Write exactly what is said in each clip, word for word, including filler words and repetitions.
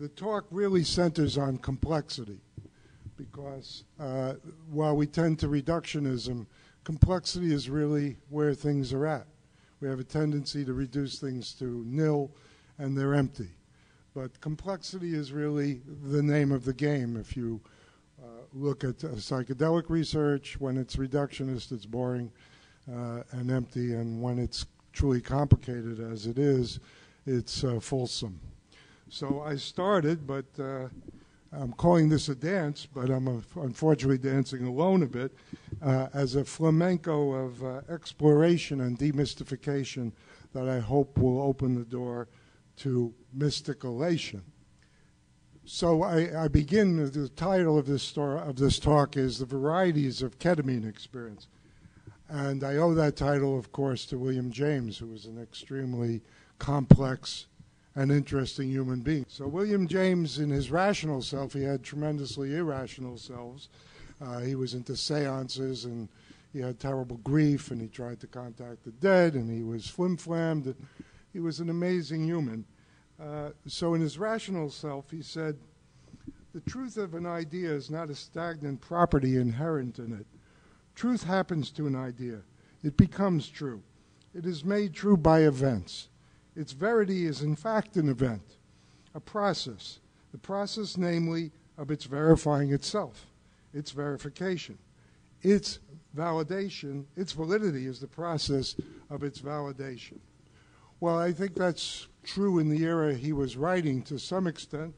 the talk really centers on complexity because uh, while we tend to reductionism, complexity is really where things are at. We have a tendency to reduce things to nil and they're empty. But complexity is really the name of the game. If you uh, look at uh, psychedelic research, when it's reductionist, it's boring uh, and empty, and when it's truly complicated as it is, it's uh, fulsome. So I started, but uh, I'm calling this a dance, but I'm uh, unfortunately dancing alone a bit, uh, as a flamenco of uh, exploration and demystification that I hope will open the door to mysticalation. So I, I begin, with the title of this, of this talk is The Varieties of Ketamine Experience. And I owe that title, of course, to William James, who was an extremely complex and interesting human being. So William James, in his rational self, he had tremendously irrational selves. Uh, he was into seances, and he had terrible grief, and he tried to contact the dead, and he was flim-flammed. He was an amazing human. Uh, so in his rational self, he said, the truth of an idea is not a stagnant property inherent in it. Truth happens to an idea. It becomes true. It is made true by events. Its verity is in fact an event, a process. The process, namely, of its verifying itself, its verification. Its validation, its validity is the process of its validation. Well, I think that's true in the era he was writing to some extent,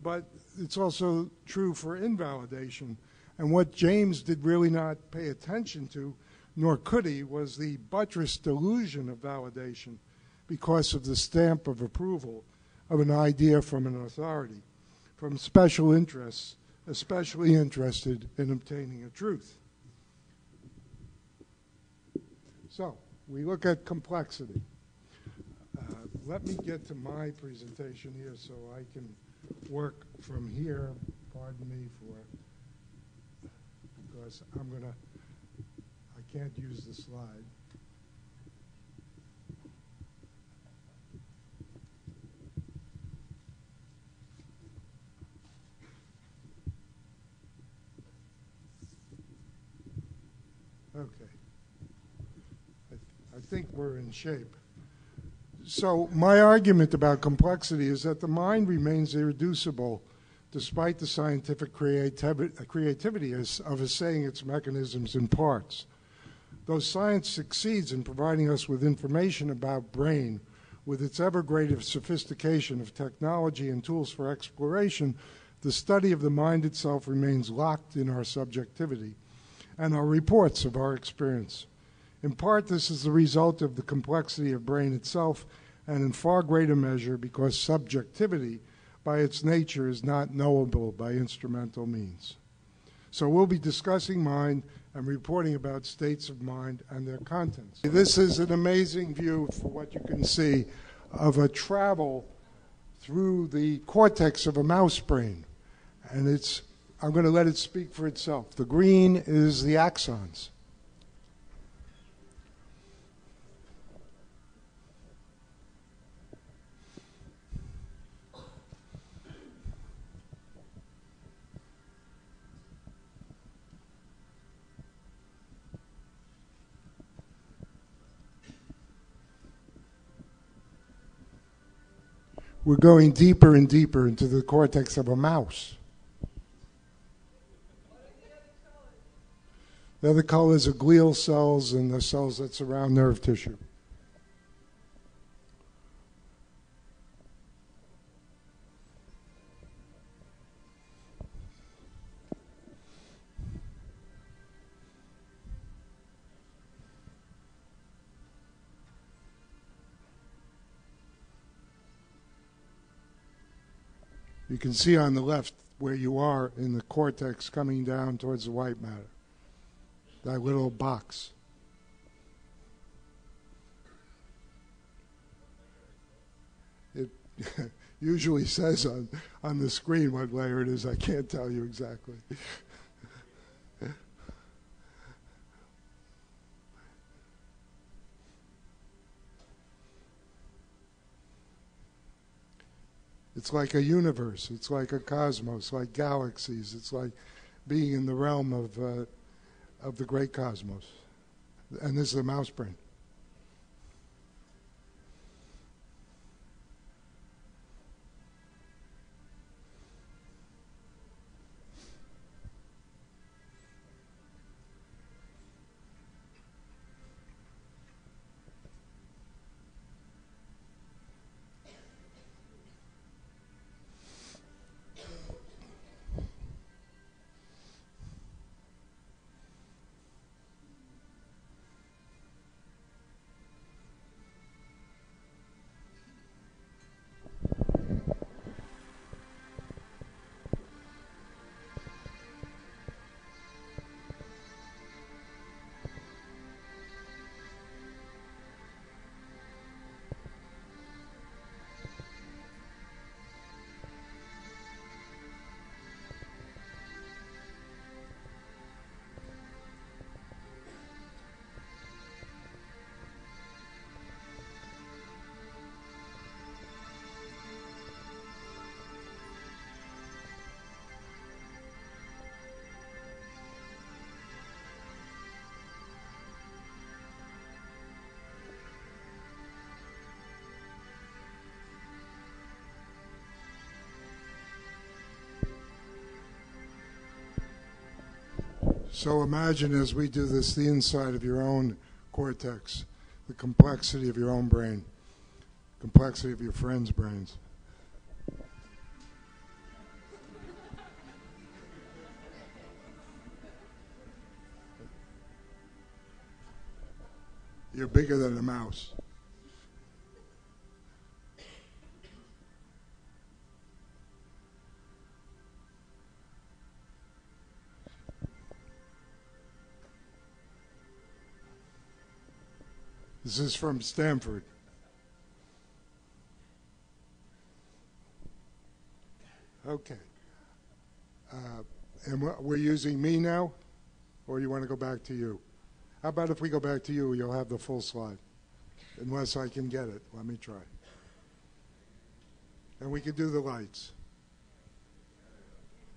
but it's also true for invalidation. And what James did really not pay attention to, nor could he, was the buttress delusion of validation because of the stamp of approval of an idea from an authority, from special interests, especially interested in obtaining a truth. So we look at complexity. Uh, let me get to my presentation here so I can work from here. Pardon me for, because I'm going to, I can't use the slide. Okay. I, th I think we're in shape. So my argument about complexity is that the mind remains irreducible despite the scientific creativi creativity of assaying its mechanisms and parts. Though science succeeds in providing us with information about brain, with its ever greater sophistication of technology and tools for exploration, the study of the mind itself remains locked in our subjectivity and our reports of our experience. In part, this is the result of the complexity of brain itself, and in far greater measure because subjectivity, by its nature, is not knowable by instrumental means. So we'll be discussing mind and reporting about states of mind and their contents. This is an amazing view, for what you can see, of a travel through the cortex of a mouse brain. And it's, I'm going to let it speak for itself. The green is the axons. We're going deeper and deeper into the cortex of a mouse. The other colors are glial cells and the cells that surround nerve tissue. You can see on the left where you are in the cortex coming down towards the white matter, that little box. It usually says on, on the screen what layer it is. I can't tell you exactly. It's like a universe. It's like a cosmos, like galaxies. It's like being in the realm of uh, of the great cosmos. And this is a mouse brain. So imagine as we do this, the inside of your own cortex, the complexity of your own brain, complexity of your friends' brains. You're bigger than a mouse. This is from Stanford. Okay. Uh, and we're using me now, or you want to go back to you? How about if we go back to you, you'll have the full slide. Unless I can get it, let me try. And we can do the lights.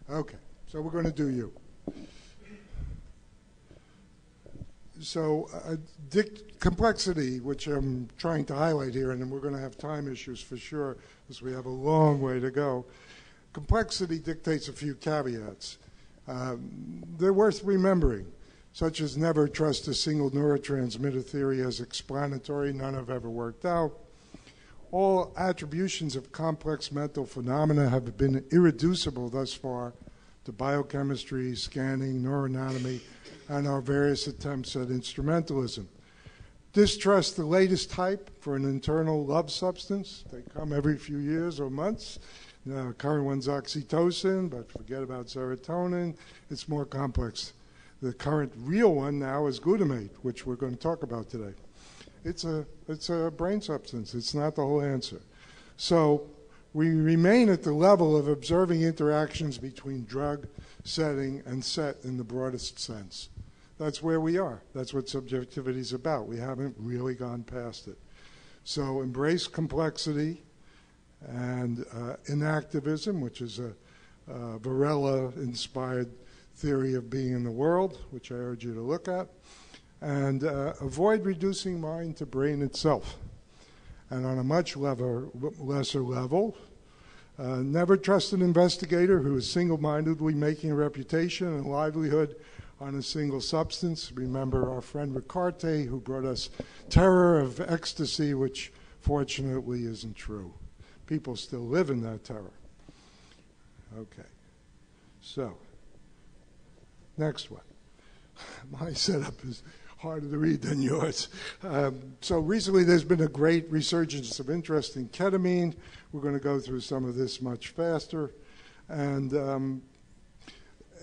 Okay, so we're going to do you. So uh, complexity, which I'm trying to highlight here, and we're going to have time issues for sure, because we have a long way to go. Complexity dictates a few caveats. Um, they're worth remembering, such as never trust a single neurotransmitter theory as explanatory. None have ever worked out. All attributions of complex mental phenomena have been irreducible thus far to biochemistry, scanning, neuroanatomy, and our various attempts at instrumentalism. Distrust the latest hype for an internal love substance. They come every few years or months. The current one's oxytocin, but forget about serotonin. It's more complex. The current real one now is glutamate, which we're going to talk about today. It's a, it's a brain substance. It's not the whole answer. So we remain at the level of observing interactions between drug, setting, and set in the broadest sense. That's where we are. That's what subjectivity is about. We haven't really gone past it. So embrace complexity and uh, inactivism, which is a uh, Varela-inspired theory of being in the world, which I urge you to look at. And uh, avoid reducing mind to brain itself. And on a much lever, lesser level, Uh, never trust an investigator who is single-mindedly making a reputation and livelihood on a single substance. Remember our friend Ricarte, who brought us terror of ecstasy, which fortunately isn't true. People still live in that terror. Okay. So, next one. My setup is harder to read than yours. Um, so recently there's been a great resurgence of interest in ketamine. We're going to go through some of this much faster. And um,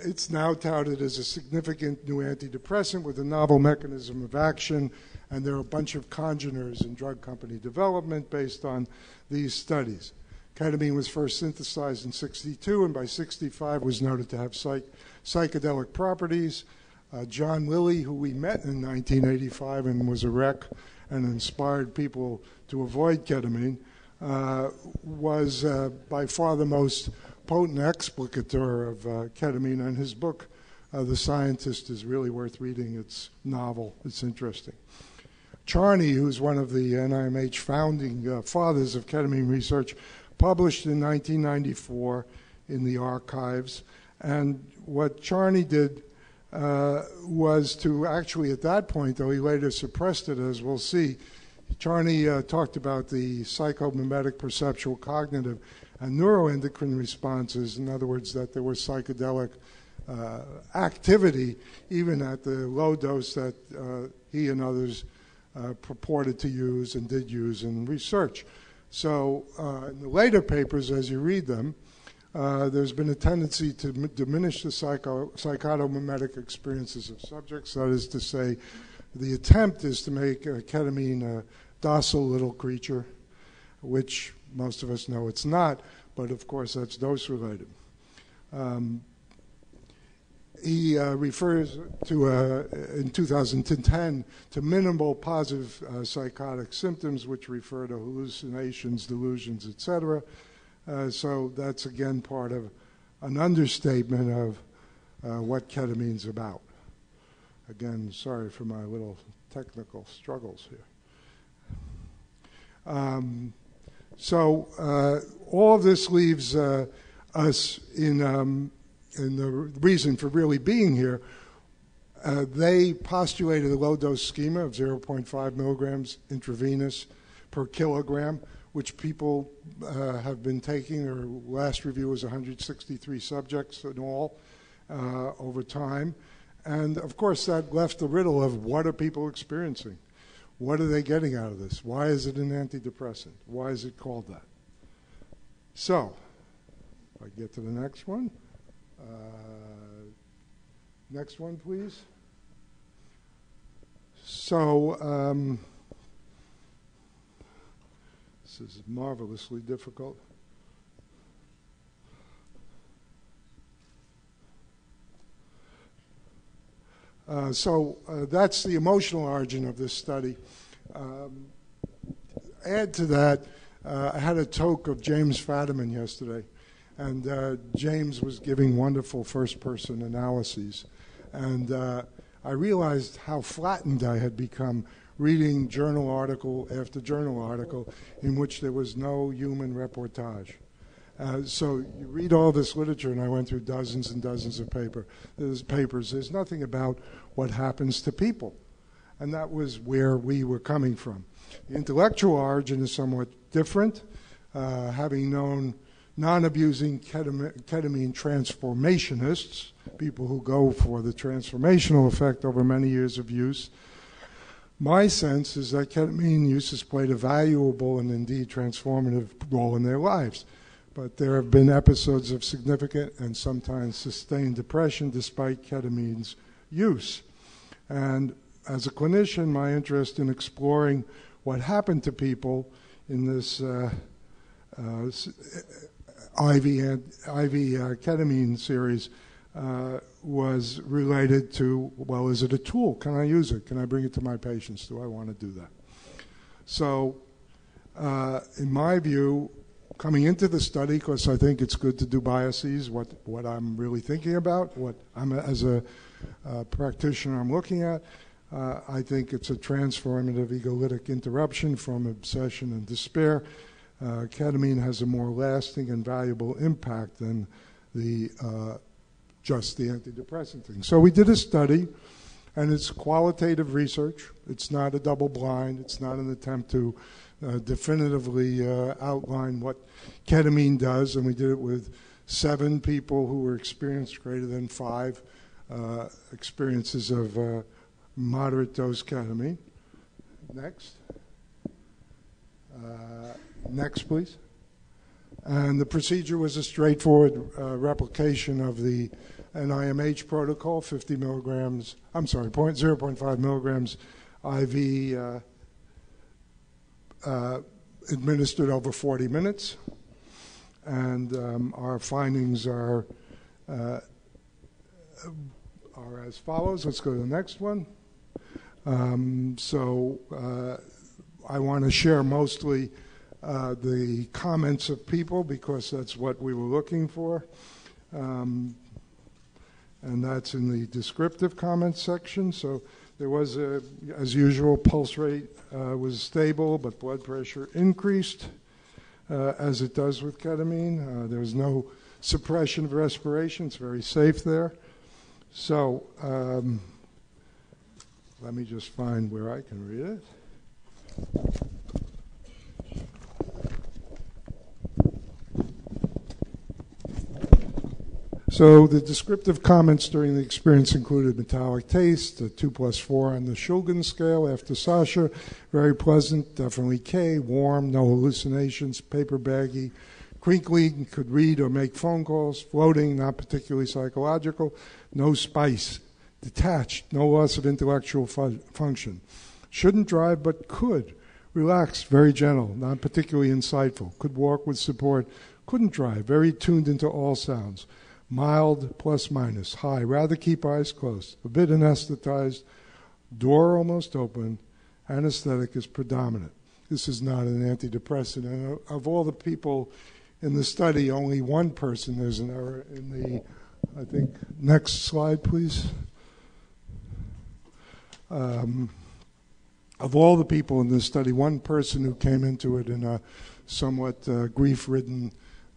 it's now touted as a significant new antidepressant with a novel mechanism of action. And there are a bunch of congeners in drug company development based on these studies. Ketamine was first synthesized in sixty-two, and by sixty-five was noted to have psych psychedelic properties. Uh, John Lilly, who we met in nineteen eighty-five and was a rec and inspired people to avoid ketamine, uh, was uh, by far the most potent explicator of uh, ketamine, and his book, uh, The Scientist, is really worth reading. It's novel, it's interesting. Charney, who's one of the N I M H founding uh, fathers of ketamine research, published in nineteen ninety-four in the archives. And what Charney did uh, was to actually, at that point, though he later suppressed it, as we'll see, Charney uh, talked about the psychomimetic, perceptual, cognitive, and neuroendocrine responses. In other words, that there was psychedelic uh, activity, even at the low dose that uh, he and others uh, purported to use and did use in research. So uh, in the later papers, as you read them, Uh, there's been a tendency to m diminish the psycho psychotomimetic experiences of subjects. That is to say, the attempt is to make uh, ketamine a docile little creature, which most of us know it's not, but of course that's dose-related. Um, he uh, refers to, uh, in two thousand ten, to minimal positive uh, psychotic symptoms, which refer to hallucinations, delusions, et cetera. Uh, so that's, again, part of an understatement of uh, what ketamine's about. Again, sorry for my little technical struggles here. Um, so uh, all this leaves uh, us in, um, in the reason for really being here. Uh, they postulated a low-dose schema of zero point five milligrams intravenous per kilogram, which people uh, have been taking. Their last review was one hundred sixty-three subjects in all uh, over time. And of course, that left the riddle of what are people experiencing? What are they getting out of this? Why is it an antidepressant? Why is it called that? So, if I get to the next one. Uh, next one, please. So, um, this is marvelously difficult. Uh, so uh, that's the emotional origin of this study. Um, add to that, uh, I had a talk of James Fadiman yesterday, and uh, James was giving wonderful first-person analyses. And uh, I realized how flattened I had become reading journal article after journal article in which there was no human reportage. Uh, so you read all this literature, and I went through dozens and dozens of paper. There's papers. There's nothing about what happens to people. And that was where we were coming from. The intellectual origin is somewhat different. Uh, having known non-abusing ketamine transformationists, people who go for the transformational effect over many years of use, my sense is that ketamine use has played a valuable and indeed transformative role in their lives. But there have been episodes of significant and sometimes sustained depression despite ketamine's use. And as a clinician, my interest in exploring what happened to people in this uh, uh, I V, I V uh, ketamine series Uh, was related to, well, is it a tool? Can I use it? Can I bring it to my patients? Do I want to do that? So uh, in my view, coming into the study, because I think it's good to do biases, what, what I'm really thinking about, what I'm as a uh, practitioner I'm looking at, uh, I think it's a transformative egolytic interruption from obsession and despair. Uh, ketamine has a more lasting and valuable impact than the uh, just the antidepressant thing. So we did a study, and it's qualitative research. It's not a double blind. It's not an attempt to uh, definitively uh, outline what ketamine does, and we did it with seven people who were experienced greater than five uh, experiences of uh, moderate dose ketamine. Next. Uh, next, please. And the procedure was a straightforward uh, replication of the N I M H protocol, fifty milligrams, I'm sorry, zero point five milligrams I V uh, uh, administered over forty minutes. And um, our findings are, uh, are as follows. Let's go to the next one. Um, so uh, I want to share mostly uh, the comments of people, because that's what we were looking for. Um, and that's in the descriptive comments section. So there was, a, as usual, pulse rate uh, was stable, but blood pressure increased, uh, as it does with ketamine. Uh, there was no suppression of respiration. It's very safe there. So um, let me just find where I can read it. So the descriptive comments during the experience included metallic taste, a two plus four on the Shulgin scale after Sasha, very pleasant, definitely K, warm, no hallucinations, paper baggy, crinkly, could read or make phone calls, floating, not particularly psychological, no spice, detached, no loss of intellectual fu function. Shouldn't drive but could, relaxed, very gentle, not particularly insightful, could walk with support, couldn't drive, very tuned into all sounds. Mild, plus minus, high, rather keep eyes closed, a bit anesthetized, door almost open, anesthetic is predominant. This is not an antidepressant. And of all the people in the study, only one person, there's an error in the, I think, next slide, please. Um, of all the people in this study, one person who came into it in a somewhat uh, grief-ridden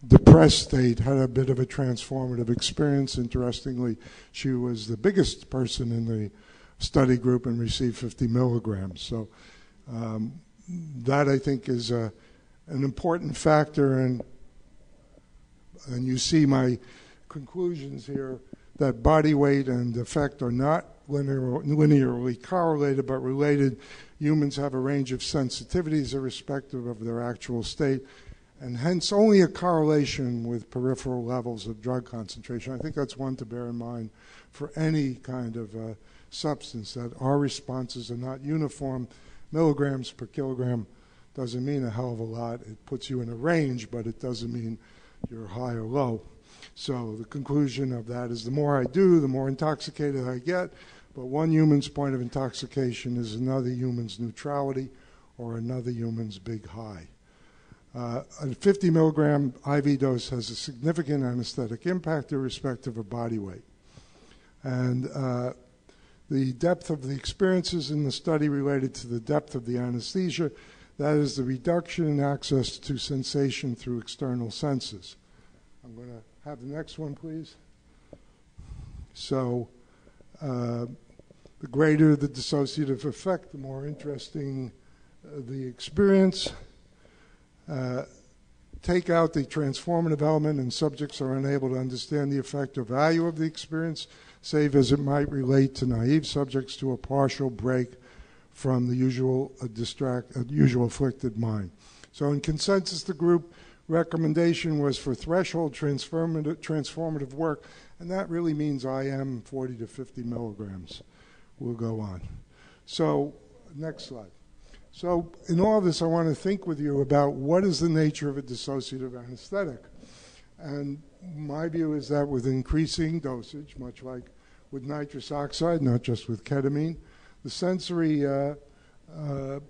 depressed state had a bit of a transformative experience. Interestingly, she was the biggest person in the study group and received fifty milligrams. So um, that, I think, is a, an important factor. And, and you see my conclusions here, that body weight and effect are not linear, linearly correlated but related. Humans have a range of sensitivities irrespective of their actual state, and hence only a correlation with peripheral levels of drug concentration. I think that's one to bear in mind for any kind of uh, substance, that our responses are not uniform. Milligrams per kilogram doesn't mean a hell of a lot. It puts you in a range, but it doesn't mean you're high or low. So the conclusion of that is the more I do, the more intoxicated I get, but one human's point of intoxication is another human's neutrality or another human's big high. Uh, a fifty milligram I V dose has a significant anesthetic impact irrespective of body weight. And uh, the depth of the experiences in the study related to the depth of the anesthesia, that is the reduction in access to sensation through external senses. I'm going to have the next one, please. So uh, the greater the dissociative effect, the more interesting uh, the experience. Uh, take out the transformative element and subjects are unable to understand the effect or value of the experience, save as it might relate to naive subjects to a partial break from the usual, uh, distract, uh, usual afflicted mind. So in consensus, the group recommendation was for threshold transformative, transformative work, and that really means I M forty to fifty milligrams. We'll go on. So next slide. So in all of this, I want to think with you about what is the nature of a dissociative anesthetic. And my view is that with increasing dosage, much like with nitrous oxide, not just with ketamine, the sensory uh, uh,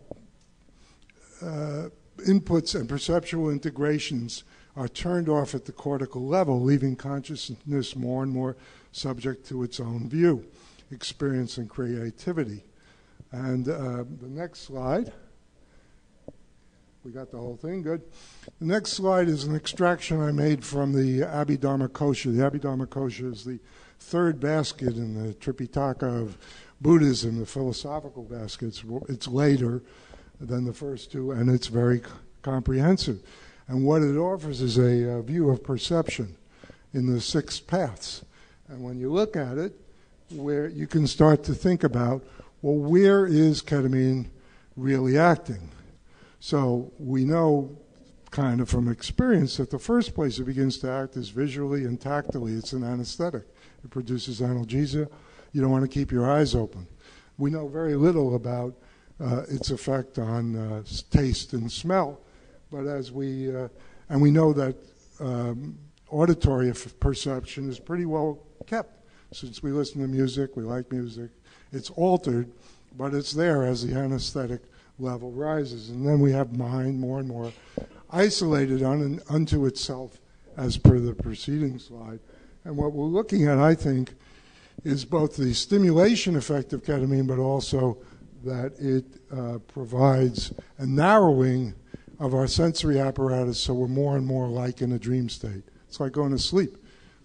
uh, inputs and perceptual integrations are turned off at the cortical level, leaving consciousness more and more subject to its own view, experience, and creativity. And uh, the next slide, we got the whole thing, good. The next slide is an extraction I made from the Abhidharma Kosha. The Abhidharma Kosha is the third basket in the Tripitaka of Buddhism, the philosophical baskets. It's later than the first two, and it's very comprehensive. And what it offers is a uh, view of perception in the six paths. And when you look at it, where you can start to think about, well, where is ketamine really acting? So we know kind of from experience that the first place it begins to act is visually and tactily. It's an anesthetic. It produces analgesia. You don't want to keep your eyes open. We know very little about uh, its effect on uh, taste and smell, but as we, uh, and we know that um, auditory perception is pretty well kept. Since we listen to music, we like music. It's altered, but it's there as the anesthetic level rises. And then we have mind more and more isolated on and unto itself as per the preceding slide. And what we're looking at, I think, is both the stimulation effect of ketamine, but also that it uh, provides a narrowing of our sensory apparatus, so we're more and more like in a dream state. It's like going to sleep,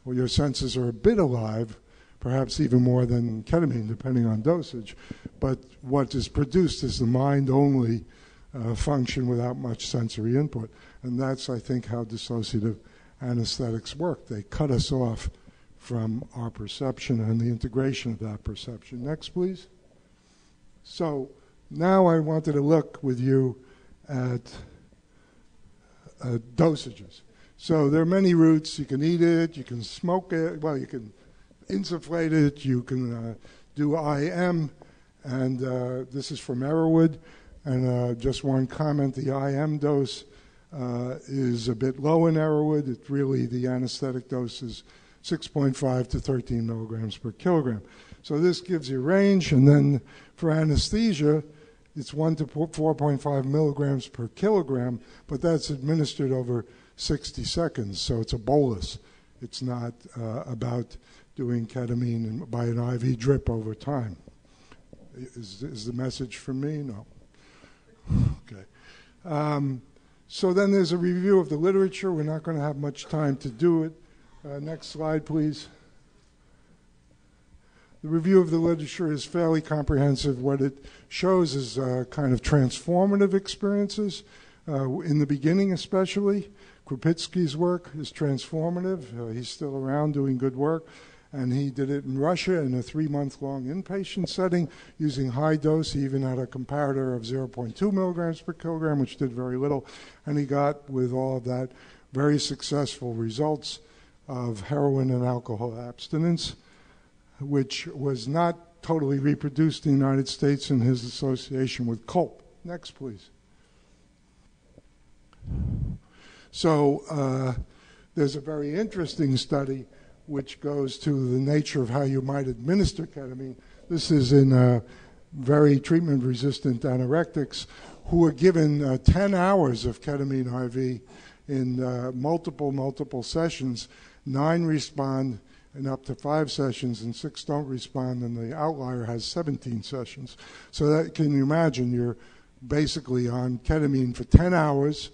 where your senses are a bit alive, perhaps even more than ketamine, depending on dosage. But what is produced is the mind-only uh, function without much sensory input. And that's, I think, how dissociative anesthetics work. They cut us off from our perception and the integration of that perception. Next, please. So now I wanted to look with you at uh, dosages. So there are many routes. You can eat it, you can smoke it, well, you can insufflate it, you can uh, do I M, and uh, this is from Arrowood. And uh, just one comment, the I M dose uh, is a bit low in Arrowood. It really, the anesthetic dose is six point five to thirteen milligrams per kilogram. So this gives you range, and then for anesthesia, it's one to four point five milligrams per kilogram, but that's administered over sixty seconds, so it's a bolus. It's not uh, about doing ketamine by an I V drip over time. Is, is the message from me? No. Okay. Um, so then there's a review of the literature. We're not going to have much time to do it. Uh, next slide, please. The review of the literature is fairly comprehensive. What it shows is uh, kind of transformative experiences, uh, in the beginning especially. Krupitsky's work is transformative. Uh, he's still around doing good work. And he did it in Russia in a three-month-long inpatient setting using high dose. He even had a comparator of zero point two milligrams per kilogram, which did very little. And he got, with all of that, very successful results of heroin and alcohol abstinence, which was not totally reproduced in the United States in his association with Culp. Next, please. So uh, there's a very interesting study which goes to the nature of how you might administer ketamine. This is in uh, very treatment-resistant anorectics who were given uh, ten hours of ketamine I V in uh, multiple, multiple sessions. Nine respond in up to five sessions, and six don't respond, and the outlier has seventeen sessions. So that, can you imagine, you're basically on ketamine for ten hours,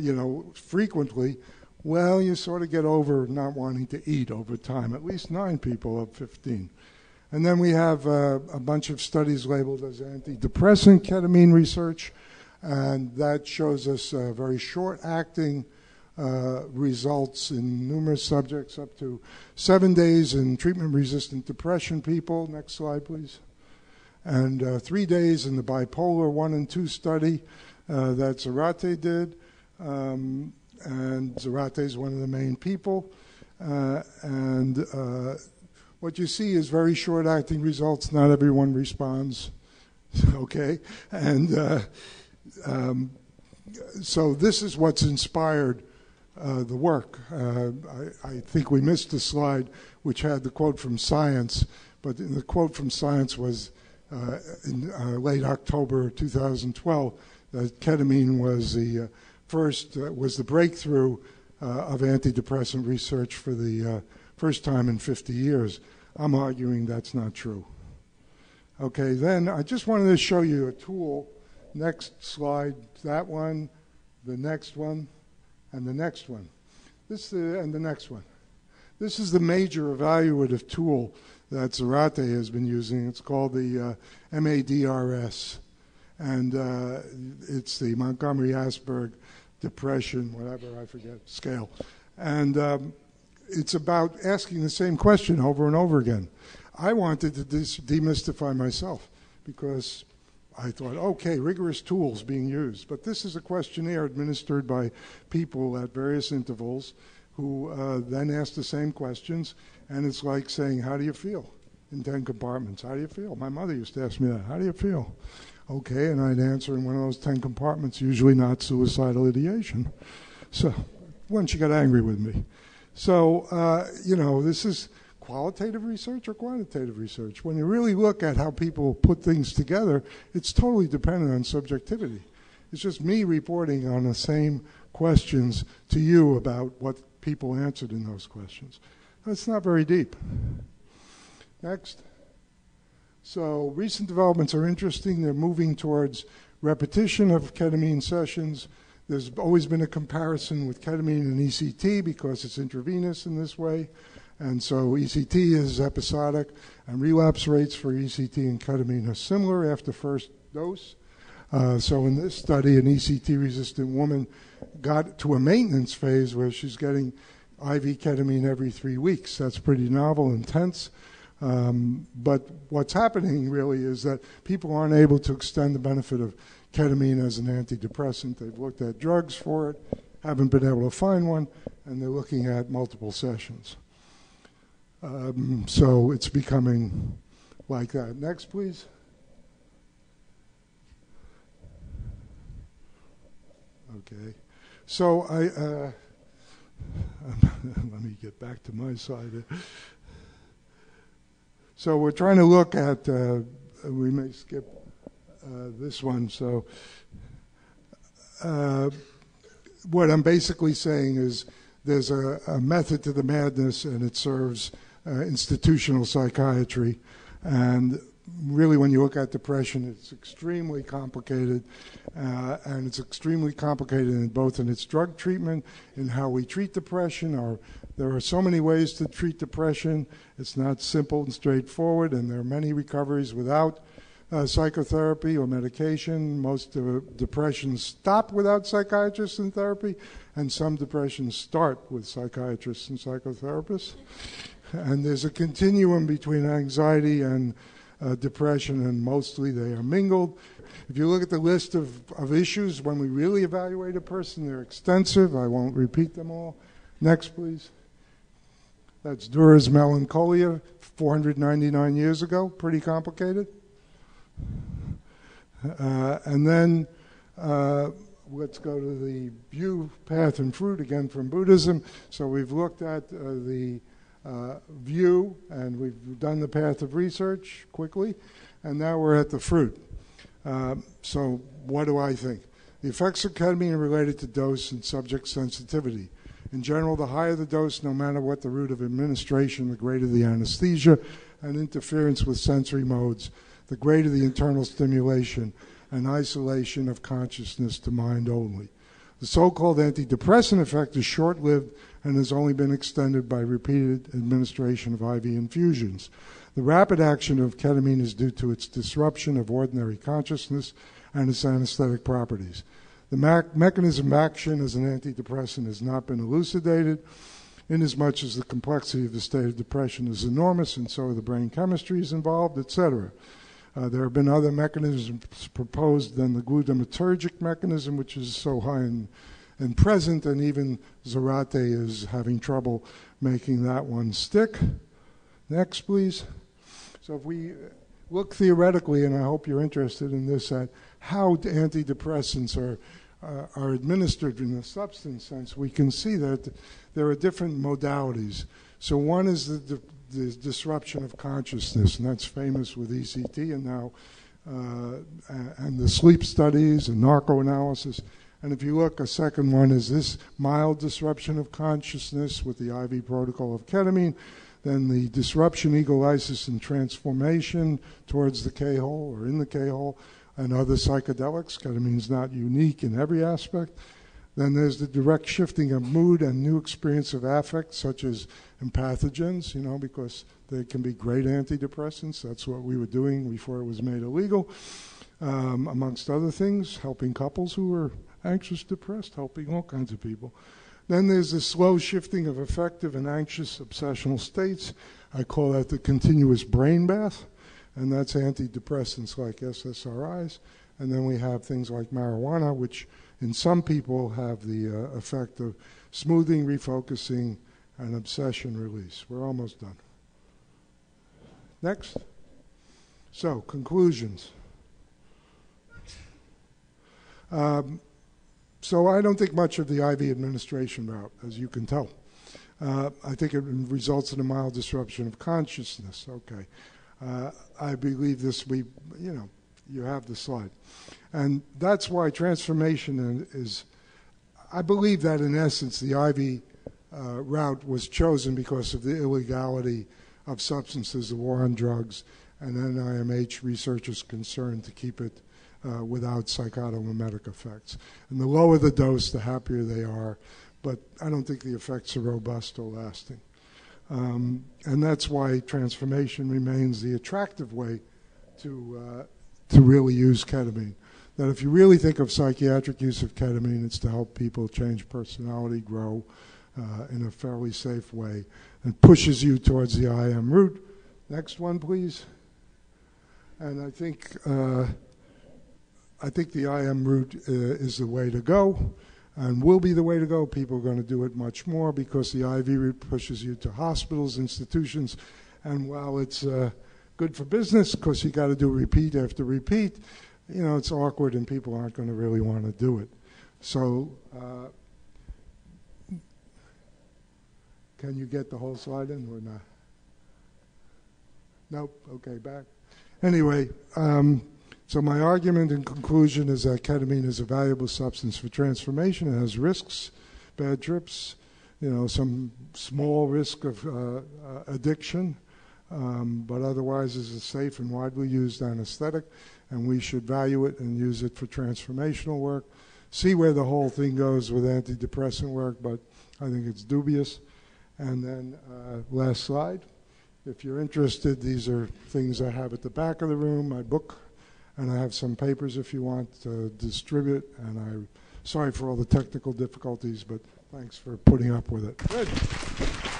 you know, frequently. Well, you sort of get over not wanting to eat over time, at least nine people of fifteen. And then we have uh, a bunch of studies labeled as antidepressant ketamine research, and that shows us uh, very short-acting Uh, results in numerous subjects, up to seven days in treatment-resistant depression people. Next slide, please. And uh, three days in the bipolar one and two study uh, that Zarate did. Um, and Zarate is one of the main people. Uh, and uh, what you see is very short-acting results. Not everyone responds. Okay. And uh, um, so this is what's inspired Uh, the work. Uh, I, I think we missed the slide which had the quote from Science, but the quote from Science was uh, in uh, late October two thousand twelve that ketamine was the uh, first, uh, was the breakthrough uh, of antidepressant research for the uh, first time in fifty years. I'm arguing that's not true. Okay, then I just wanted to show you a tool. Next slide, that one, the next one. And the next one, this uh, and the next one. This is the major evaluative tool that Zarate has been using. It's called the uh, M A D R S, and uh, it's the Montgomery-Asberg depression, whatever, I forget, scale. And um, it's about asking the same question over and over again. I wanted to dis demystify myself because I thought, okay, rigorous tools being used. But this is a questionnaire administered by people at various intervals who uh, then ask the same questions. And it's like saying, how do you feel? In ten compartments, how do you feel? My mother used to ask me that, how do you feel? Okay, and I'd answer in one of those ten compartments, usually not suicidal ideation. So, once she got angry with me. So, uh, you know, this is qualitative research or quantitative research. When you really look at how people put things together, it's totally dependent on subjectivity. It's just me reporting on the same questions to you about what people answered in those questions. That's not very deep. Next. So recent developments are interesting. They're moving towards repetition of ketamine sessions. There's always been a comparison with ketamine and E C T because it's intravenous in this way. And so E C T is episodic, and relapse rates for E C T and ketamine are similar after first dose. Uh, so in this study, an E C T-resistant woman got to a maintenance phase where she's getting I V ketamine every three weeks. That's pretty novel and intense. Um, but what's happening really is that people aren't able to extend the benefit of ketamine as an antidepressant. They've looked at drugs for it, haven't been able to find one, and they're looking at multiple sessions. Um, so it's becoming like that. Next, please. Okay. So I, uh, let me get back to my slide here. So we're trying to look at, uh, we may skip uh, this one. So uh, what I'm basically saying is there's a, a method to the madness, and it serves uh, institutional psychiatry. And really, when you look at depression, it's extremely complicated. Uh, and it's extremely complicated in both in its drug treatment, in how we treat depression, or there are so many ways to treat depression. It's not simple and straightforward, and there are many recoveries without uh, psychotherapy or medication. Most uh, depressions stop without psychiatrists and therapy, and some depressions start with psychiatrists and psychotherapists. And there's a continuum between anxiety and uh, depression, and mostly they are mingled. If you look at the list of, of issues when we really evaluate a person, they're extensive. I won't repeat them all. Next, please. That's Dürer's melancholia, four hundred ninety-nine years ago. Pretty complicated. Uh, and then uh, let's go to the view, path, and fruit, again from Buddhism. So we've looked at uh, the uh, view, and we've done the path of research quickly, and now we're at the fruit. Uh, so what do I think? The effects of ketamine are related to dose and subject sensitivity. In general, the higher the dose, no matter what the route of administration, the greater the anesthesia and interference with sensory modes, the greater the internal stimulation and isolation of consciousness to mind only. The so-called antidepressant effect is short-lived and has only been extended by repeated administration of I V infusions. The rapid action of ketamine is due to its disruption of ordinary consciousness and its anesthetic properties. The mechanism of action as an antidepressant has not been elucidated, inasmuch as the complexity of the state of depression is enormous, and so the brain chemistry is involved, et cetera. Uh, there have been other mechanisms proposed than the glutamatergic mechanism, which is so high in, in present, and even Zarate is having trouble making that one stick. Next, please. So if we look theoretically, and I hope you're interested in this, at how antidepressants are Uh, are administered in the substance sense, we can see that there are different modalities. So one is the, the, the disruption of consciousness, and that's famous with E C T and now, uh, and the sleep studies and narcoanalysis. And if you look, a second one is this mild disruption of consciousness with the I V protocol of ketamine, then the disruption, egolysis, and transformation towards the K-hole or in the K-hole, and other psychedelics. Ketamine's not unique in every aspect. Then there's the direct shifting of mood and new experience of affect, such as empathogens, you know, because they can be great antidepressants. That's what we were doing before it was made illegal, um, amongst other things, helping couples who were anxious, depressed, helping all kinds of people. Then there's the slow shifting of affective and anxious obsessional states. I call that the continuous brain bath. And that's antidepressants like S S R Is. And then we have things like marijuana, which in some people have the uh, effect of smoothing, refocusing, and obsession release. We're almost done. Next. So, conclusions. Um, so I don't think much of the I V administration route, as you can tell. Uh, I think it results in a mild disruption of consciousness. Okay. Uh, I believe this, we, you know, you have the slide. And that's why transformation is, I believe that in essence the I V uh, route was chosen because of the illegality of substances, the war on drugs, and N I M H researchers concerned to keep it uh, without psychotomimetic effects. And the lower the dose, the happier they are, but I don't think the effects are robust or lasting. Um, and that's why transformation remains the attractive way to, uh, to really use ketamine. That if you really think of psychiatric use of ketamine, it's to help people change personality, grow uh, in a fairly safe way, and pushes you towards the I M route. Next one, please. And I think, uh, I think the I M route uh, is the way to go. And will be the way to go. People are going to do it much more because the I V route pushes you to hospitals, institutions, and while it's uh, good for business because you got to do repeat after repeat, you know, it's awkward and people aren't going to really want to do it. So, uh, can you get the whole slide in or not? Nope. Okay, back. Anyway. Um, So my argument in conclusion is that ketamine is a valuable substance for transformation. It has risks, bad trips, you know, some small risk of uh, addiction, um, but otherwise is a safe and widely used anesthetic, and we should value it and use it for transformational work. See where the whole thing goes with antidepressant work, but I think it's dubious. And then uh, last slide. If you're interested, these are things I have at the back of the room, my book. And I have some papers if you want to distribute, and I'm sorry for all the technical difficulties, but thanks for putting up with it. Good.